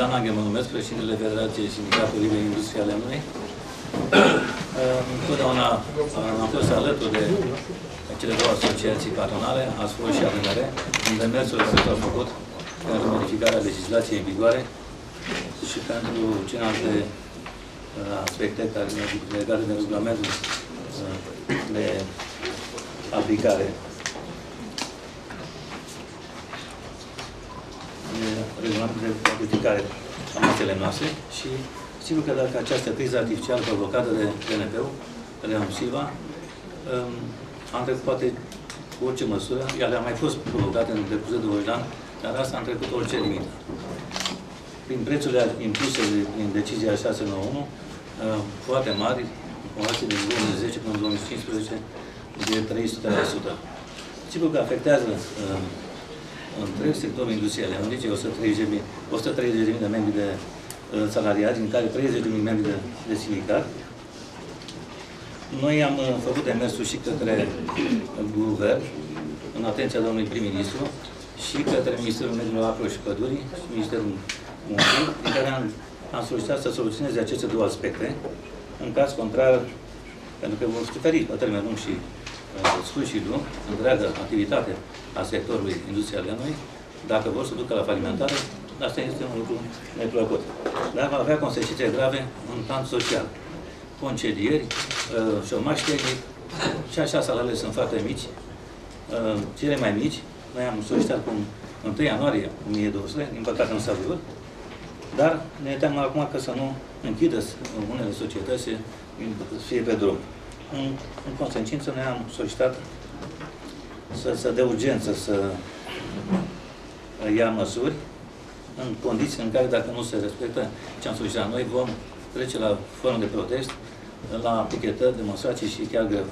Dan Anghe mă numesc, președintele Federației Sindicatului Liber Industriale noi. Întotdeauna am fost alături de cele două asociații patronale, ASFO și ADNR, în demersul care s-au făcut pentru modificarea legislației în vigoare și pentru celelalte aspecte care sunt legate de regulamentul de aplicare. Regulamentul de aplicare a masele noastre și sigur că dacă această criză artificială provocată de RNP-ul, de Romsilva, am trecut poate cu orice măsură, ele au mai fost provocate în decurs de 20 de ani, dar asta a trecut orice limită. Prin prețurile impuse din decizia 691, foarte mari, în comparație din 2010 până în 2015, de 300%. Sigur că afectează întreg sectorul industrial. Am zis 130.000 de membri de salariați, din care 30.000 membri de sindicat. Noi am făcut demersul și către guvern, în atenția domnului prim-ministru, și către Ministerul Mediului Apelor și Pădurii, și Ministerul Muncii, din care am solicitat să soluționeze aceste două aspecte. În caz contrar, pentru că vor suferi pe termen lung și sfârșitul, întreaga activitate a sectorului industrial de noi, dacă vor să ducă la falimentare, asta este un lucru neplăcut. Dar va avea consecințe grave în plan social. Concedieri, șomaș tehnic, și așa salariile sunt foarte mici. Cele mai mici, noi am solicitat cu 1 ianuarie 1200, din păcate nu s-a văzut, dar ne teamă acum că să nu închidă unele societăți să fie pe drum. În consecință, noi am solicitat să de urgență să ia măsuri în condiții în care, dacă nu se respectă ce am solicitat noi, vom trece la formă de protest, la pichetări, demonstrații și chiar grevă.